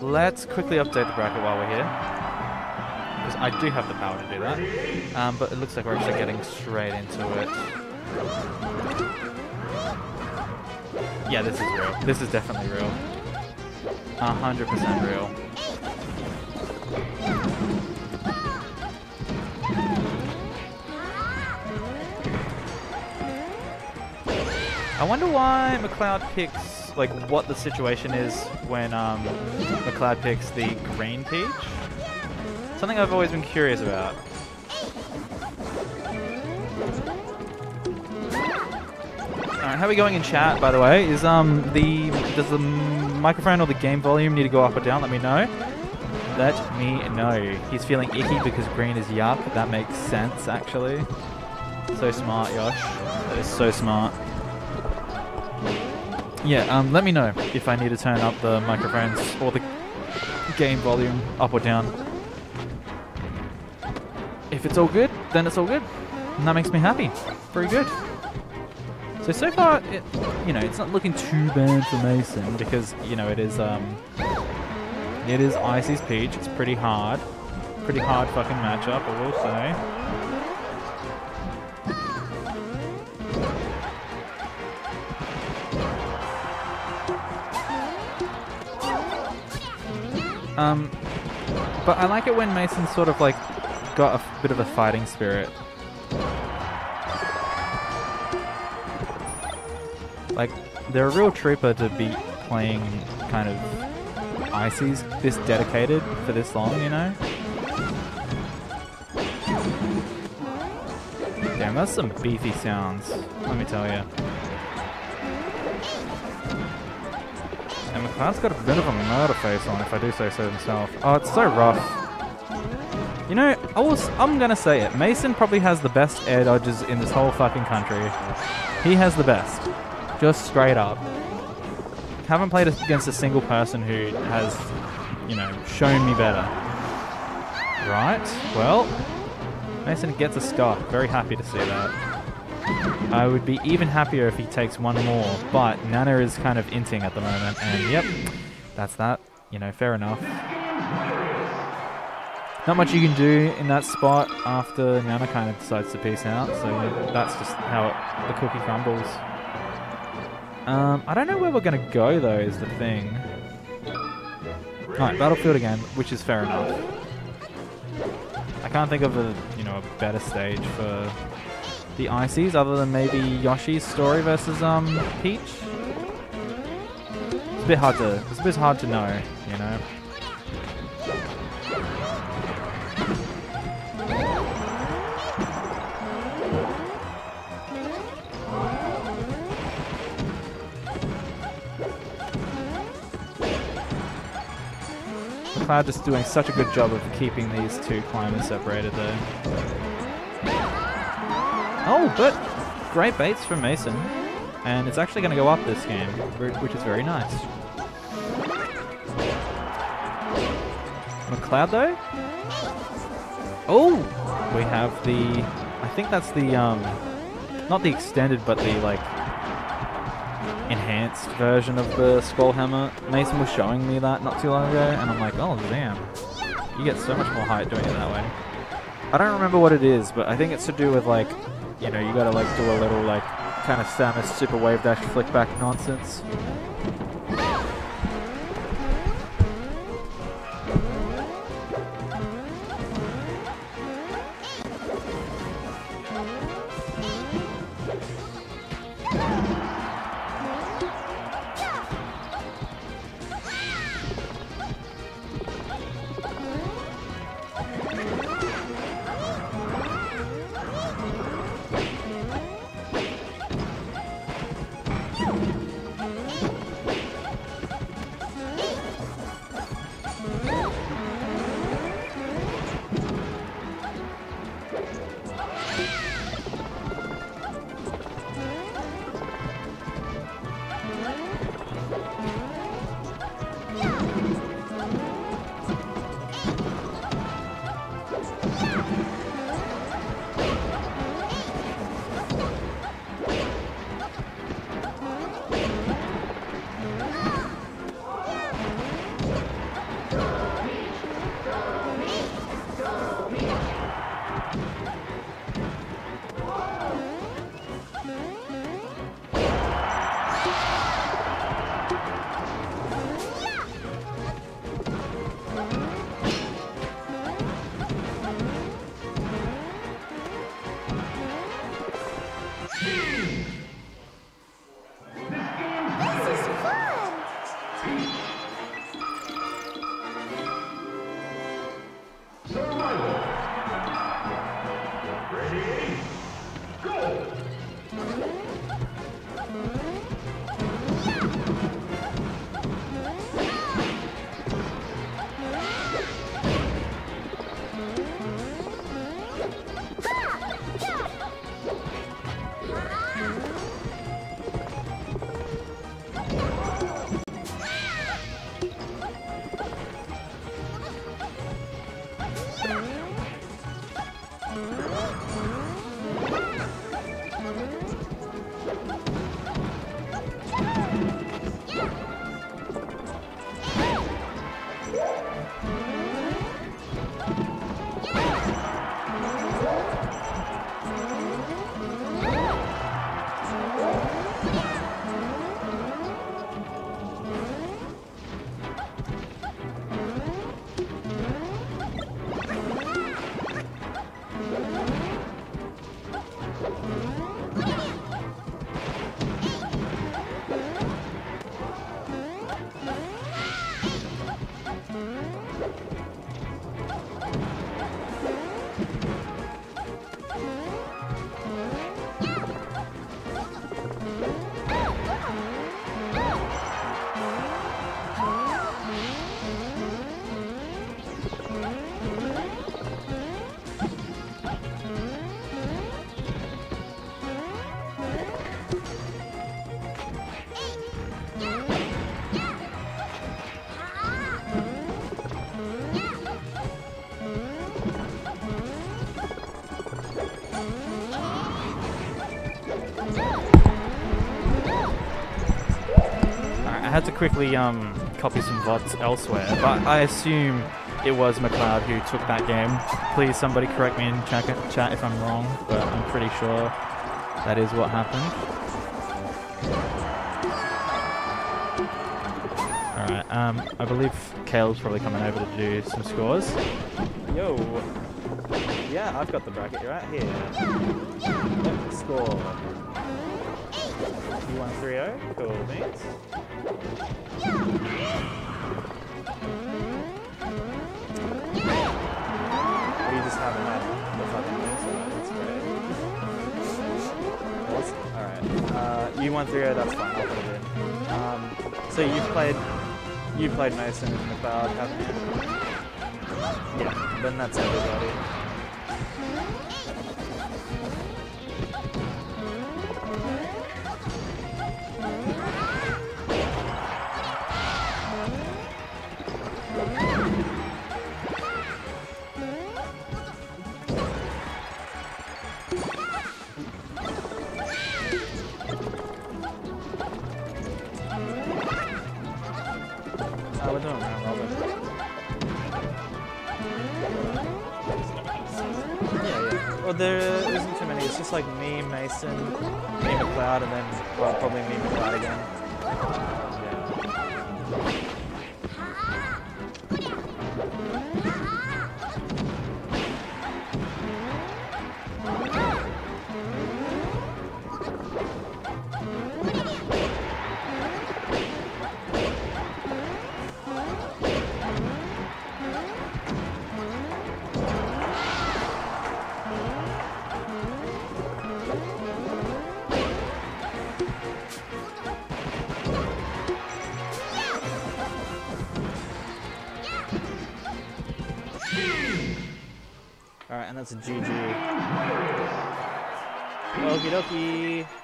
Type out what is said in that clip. Let's quickly update the bracket while we're here, because I do have the power to do that. But it looks like we're actually getting straight into it. Yeah, this is real. This is definitely real. 100% real. I wonder why McCloud picks, like, what the situation is when McCloud picks the green Peach. Something I've always been curious about. Alright, how are we going in chat, by the way? Is does the microphone or the game volume need to go up or down? Let me know. Let me know. He's feeling icky because green is yuck. That makes sense, actually. So smart, Yosh. That is so smart. Yeah, let me know if I need to turn up the microphones or the game volume up or down. If it's all good, then it's all good. And that makes me happy. Very good. So far, you know, it's not looking too bad for Mason because, you know, it is Icy's Peach. It's pretty hard. Pretty hard fucking matchup, I will say. But I like it when Mason's sort of like got a bit of a fighting spirit. Like, they're a real trooper to be playing kind of Icy's this dedicated for this long, you know? Damn, that's some beefy sounds, let me tell you. And McCloud's got a bit of a murder face on, if I do say so himself. Oh, it's so rough. You know, I'm gonna say it. Mason probably has the best air dodges in this whole fucking country. He has the best. Just straight up. Haven't played against a single person who has, you know, shown me better. Right, well, Mason gets a scar. Very happy to see that. I would be even happier if he takes one more, but Nana is kind of inting at the moment, and yep, that's that. You know, fair enough. Not much you can do in that spot after Nana kind of decides to peace out, so that's just how the cookie crumbles. I don't know where we're going to go, though, is the thing. Alright, Battlefield again, which is fair enough. I can't think of a, you know, a better stage for the Icies, other than maybe Yoshi's Story versus Peach. It's a bit hard to know, you know. McCloud just doing such a good job of keeping these two climbers separated, though. Oh, but great baits from Mason, and it's actually going to go up this game, which is very nice. McCloud, though? Oh! We have the, I think that's the, not the extended, but the, like, enhanced version of the Skullhammer. Mason was showing me that not too long ago, and I'm like, oh, damn. You get so much more height doing it that way. I don't remember what it is, but I think it's to do with, like, you know, you gotta like do a little like kind of Samus super wave dash flick back nonsense. had to quickly copy some VODs elsewhere, but I assume it was McCloud who took that game. Please somebody correct me in chat if I'm wrong, but I'm pretty sure that is what happened. Alright, I believe Kale's probably coming over to do some scores. Yo! Yeah, I've got the bracket right here. Yep, score. You won 3-0? Cool, thanks. We just haven't had the fucking game, so that's great. Awesome. Alright. You won 3-0, that's fine, I'll put it in. So you played Mason in the crowd, haven't you? Yeah, then that's everybody. Like me, Mason, me, McCloud, and then well, probably me, McCloud again. Alright, and that's a GG. Okie dokie.